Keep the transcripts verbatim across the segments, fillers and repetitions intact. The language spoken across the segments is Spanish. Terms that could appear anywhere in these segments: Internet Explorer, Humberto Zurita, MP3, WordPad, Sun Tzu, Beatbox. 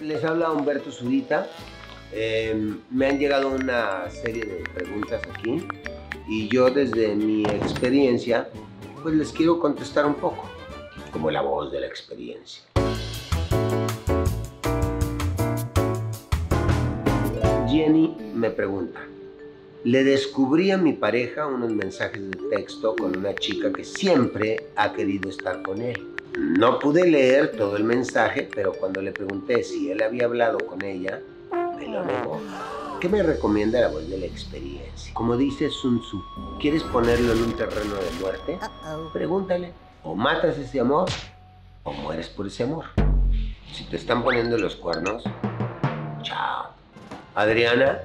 Les habla Humberto Zurita. Eh, me han llegado una serie de preguntas aquí y yo, desde mi experiencia, pues les quiero contestar un poco, como la voz de la experiencia. Jenny me pregunta: le descubrí a mi pareja unos mensajes de texto con una chica que siempre ha querido estar con él. No pude leer todo el mensaje, pero cuando le pregunté si él había hablado con ella, me lo negó. ¿Qué me recomienda la voz de la experiencia? Como dice Sun Tzu, ¿quieres ponerlo en un terreno de muerte? Pregúntale, o matas ese amor, o mueres por ese amor. Si te están poniendo los cuernos, chao. Adriana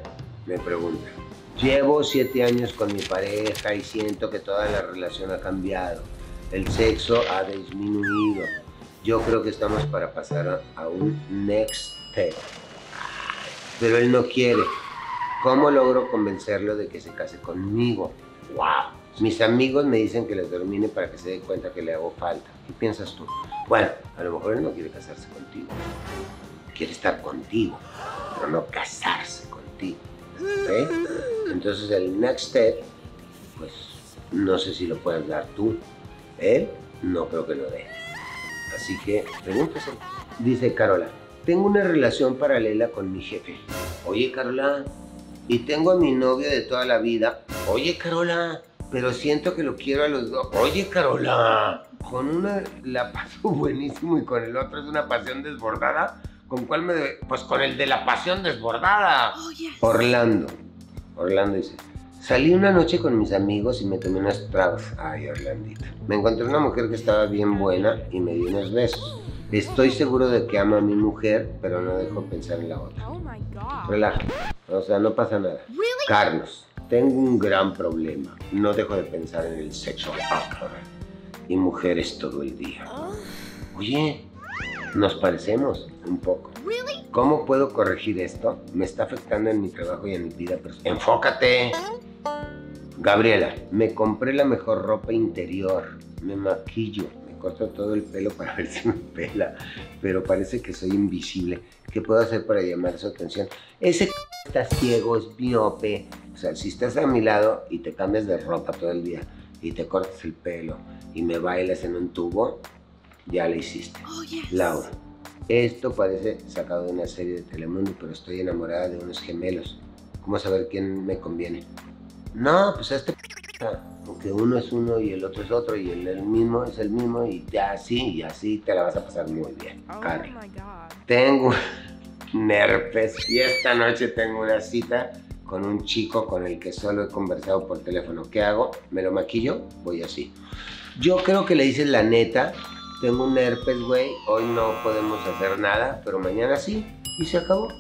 me pregunta: llevo siete años con mi pareja y siento que toda la relación ha cambiado. El sexo ha disminuido. Yo creo que estamos para pasar a un next step. Pero él no quiere. ¿Cómo logro convencerlo de que se case conmigo? ¡Wow! Mis amigos me dicen que les termine para que se dé cuenta que le hago falta. ¿Qué piensas tú? Bueno, a lo mejor él no quiere casarse contigo. Quiere estar contigo, pero no casarse contigo. ¿Eh? Entonces el next step, pues no sé si lo puedes dar tú. Él no creo que lo dé. Así que pregúntese. Dice Carola: tengo una relación paralela con mi jefe. Oye, Carola. Y tengo a mi novio de toda la vida. Oye, Carola. Pero siento que lo quiero a los dos. Oye, Carola. Con una la paso buenísimo y con el otro es una pasión desbordada. ¿Con cuál me debe? Pues con el de la pasión desbordada. Oh, yes. Orlando. Orlando dice: salí una noche con mis amigos y me tomé unos tragos. Ay, Orlandito. Me encontré una mujer que estaba bien buena y me dio unos besos. Estoy seguro de que ama a mi mujer, pero no dejo pensar en la otra. Relájate. O sea, no pasa nada. Carlos: tengo un gran problema. No dejo de pensar en el sexo. Y mujeres todo el día. Oye, nos parecemos un poco. ¿Cómo puedo corregir esto? Me está afectando en mi trabajo y en mi vida personal. ¡Enfócate! Gabriela: me compré la mejor ropa interior, me maquillo, me corto todo el pelo para ver si me pela, pero parece que soy invisible. ¿Qué puedo hacer para llamar su atención? Ese c... está ciego, es miope. O sea, si estás a mi lado y te cambias de ropa todo el día y te cortas el pelo y me bailas en un tubo, ya la hiciste. Oh, yes. Laura: esto parece sacado de una serie de Telemundo, pero estoy enamorada de unos gemelos. ¿Cómo saber quién me conviene? No, pues este p... porque uno es uno y el otro es otro y el, el mismo es el mismo y así y así te la vas a pasar muy bien. Oh, Carly: tengo herpes y esta noche tengo una cita con un chico con el que solo he conversado por teléfono. ¿Qué hago? ¿Me lo maquillo? Voy así. Yo creo que le dices la neta: tengo un herpes, güey, hoy no podemos hacer nada, pero mañana sí, y se acabó.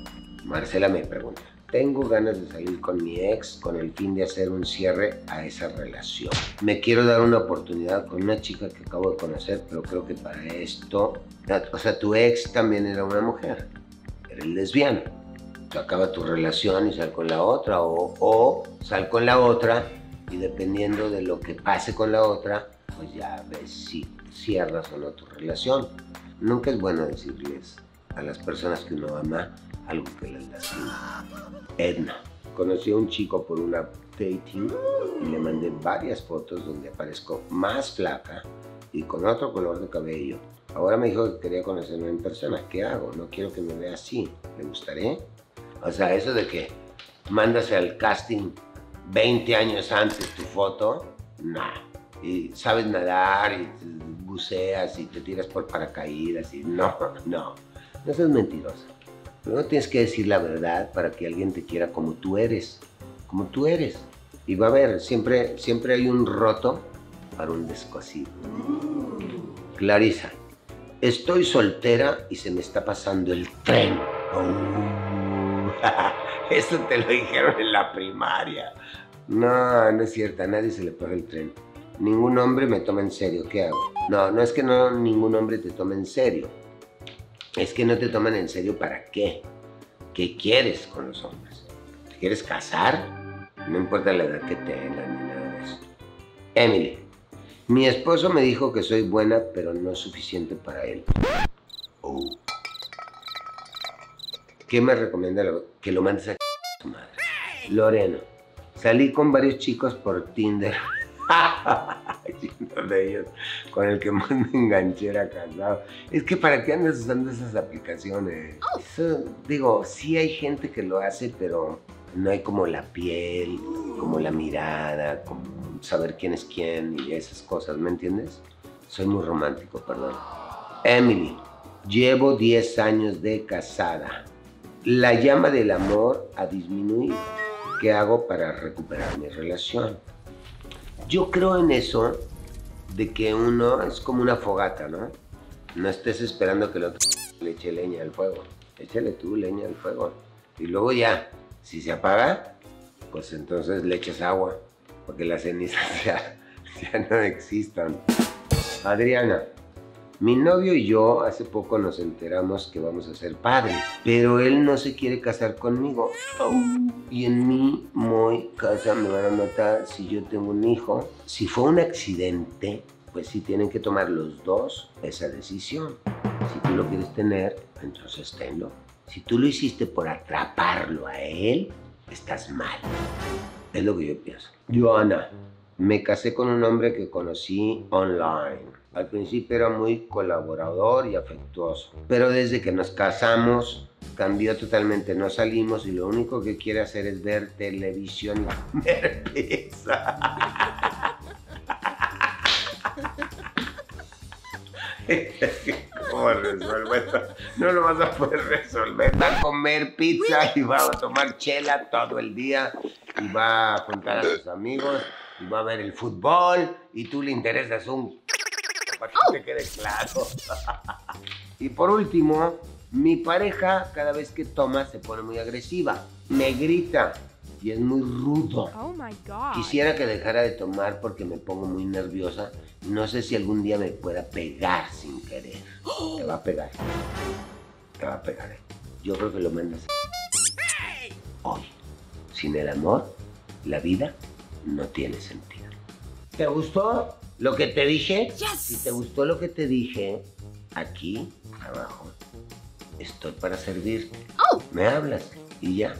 Marcela me pregunta: tengo ganas de salir con mi ex con el fin de hacer un cierre a esa relación. Me quiero dar una oportunidad con una chica que acabo de conocer, pero creo que para esto... O sea, tu ex también era una mujer, eres lesbiana. Se acaba tu relación y sal con la otra, o, o sal con la otra y dependiendo de lo que pase con la otra, pues ya ves si cierras o no tu relación. Nunca es bueno decirles a las personas que uno ama algo que les lastima. Edna: conocí a un chico por una dating y le mandé varias fotos donde aparezco más flaca y con otro color de cabello. Ahora me dijo que quería conocerme en persona. ¿Qué hago? No quiero que me vea así. ¿Le gustaré? O sea, eso de que mandas al casting veinte años antes tu foto, nah. Y sabes nadar y buceas y te tiras por paracaídas y no, no. No seas mentirosa. No tienes que decir la verdad para que alguien te quiera como tú eres, como tú eres. Y va a haber, siempre, siempre hay un roto para un descosido. Mm. Clarisa: estoy soltera y se me está pasando el tren. Oh. Eso te lo dijeron en la primaria. No, no es cierto, a nadie se le pasa el tren. Ningún hombre me toma en serio. ¿Qué hago? No, no es que no ningún hombre te tome en serio. Es que no te toman en serio para qué. ¿Qué quieres con los hombres? ¿Te quieres casar? No importa la edad que tengan ni nada de eso. Emily: mi esposo me dijo que soy buena, pero no suficiente para él. Oh. ¿Qué me recomienda? Que lo mandes a su madre. Loreno, salí con varios chicos por Tinder. Uno de ellos, con el que más me enganché, era Casado. Es que ¿para qué andas usando esas aplicaciones? Eso, digo, sí hay gente que lo hace, pero no hay como la piel, como la mirada, como saber quién es quién y esas cosas, ¿me entiendes? Soy muy romántico, perdón. Emily, llevo diez años de casada. La llama del amor ha disminuido. ¿Qué hago para recuperar mi relación? Yo creo en eso de que uno es como una fogata, ¿no? No estés esperando que el otro le eche leña al fuego. Échale tú leña al fuego. Y luego ya, si se apaga, pues entonces le echas agua, porque las cenizas ya, ya no existan. Adriana, mi novio y yo hace poco nos enteramos que vamos a ser padres, pero él no se quiere casar conmigo. Y en mi muy casa me van a matar si yo tengo un hijo. Si fue un accidente, pues sí tienen que tomar los dos esa decisión. Si tú lo quieres tener, entonces tenlo. Si tú lo hiciste por atraparlo a él, estás mal. Es lo que yo pienso. Joana, me casé con un hombre que conocí online. Al principio era muy colaborador y afectuoso, pero desde que nos casamos cambió totalmente. No salimos y lo único que quiere hacer es ver televisión y comer pizza. ¿Cómo resuelvo esto? No lo vas a poder resolver. Va a comer pizza y va a tomar chela todo el día y va a juntar a sus amigos y va a ver el fútbol y tú le interesas un... para que te quede claro. Y por último, mi pareja cada vez que toma se pone muy agresiva. Me grita y es muy rudo. Oh my God. Quisiera que dejara de tomar porque me pongo muy nerviosa. No sé si algún día me pueda pegar sin querer. Te va a pegar. Te va a pegar. ¿eh? Yo creo que lo mandas hoy. Sin el amor, la vida no tiene sentido. ¿Te gustó lo que te dije? Yes. Si te gustó lo que te dije, aquí abajo estoy para servirte. Oh. Me hablas y ya.